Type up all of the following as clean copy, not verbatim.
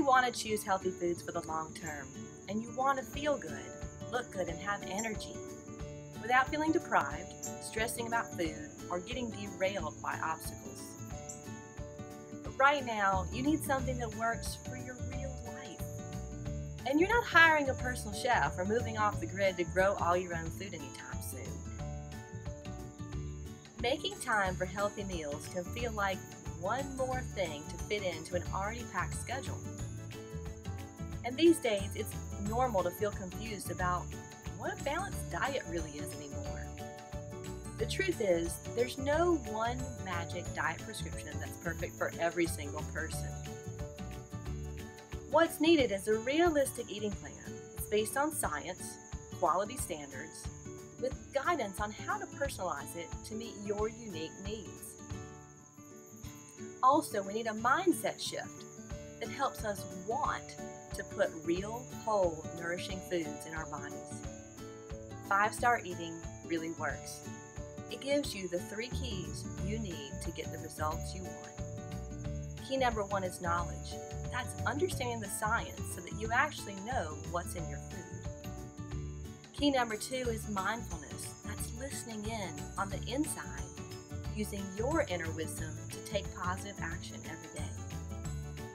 really want to choose healthy foods for the long term, and you want to feel good, look good, and have energy without feeling deprived, stressing about food, or getting derailed by obstacles. But right now, you need something that works for your real life. And you're not hiring a personal chef or moving off the grid to grow all your own food anytime soon. Making time for healthy meals can feel like one more thing to fit into an already packed schedule. And these days, it's normal to feel confused about what a balanced diet really is anymore. The truth is, there's no one magic diet prescription that's perfect for every single person. What's needed is a realistic eating plan. It's based on science, quality standards, with guidance on how to personalize it to meet your unique needs. Also, we need a mindset shift that helps us want to put real, whole, nourishing foods in our bodies. 5-star eating really works. It gives you the 3 keys you need to get the results you want. Key number 1 is knowledge. That's understanding the science so that you actually know what's in your food. Key number 2 is mindfulness. That's listening in on the inside, using your inner wisdom to take positive action every day.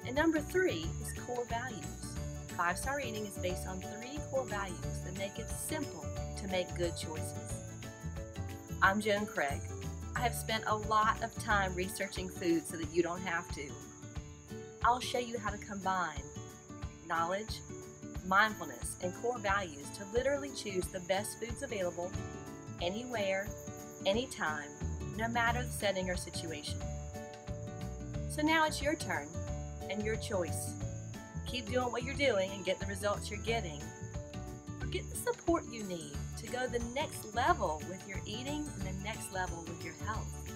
And number 3 is core values. 5-star eating is based on 3 core values that make it simple to make good choices. I'm Joan Craig. I have spent a lot of time researching food so that you don't have to. I'll show you how to combine knowledge, mindfulness, and core values to literally choose the best foods available, anywhere, anytime, no matter the setting or situation. So now it's your turn and your choice. Keep doing what you're doing and get the results you're getting, or get the support you need to go the next level with your eating and the next level with your health.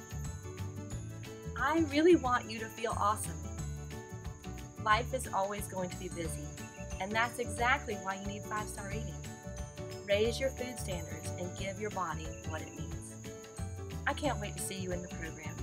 I really want you to feel awesome. Life is always going to be busy, and that's exactly why you need 5-star eating. Raise your food standards and give your body what it needs. I can't wait to see you in the program.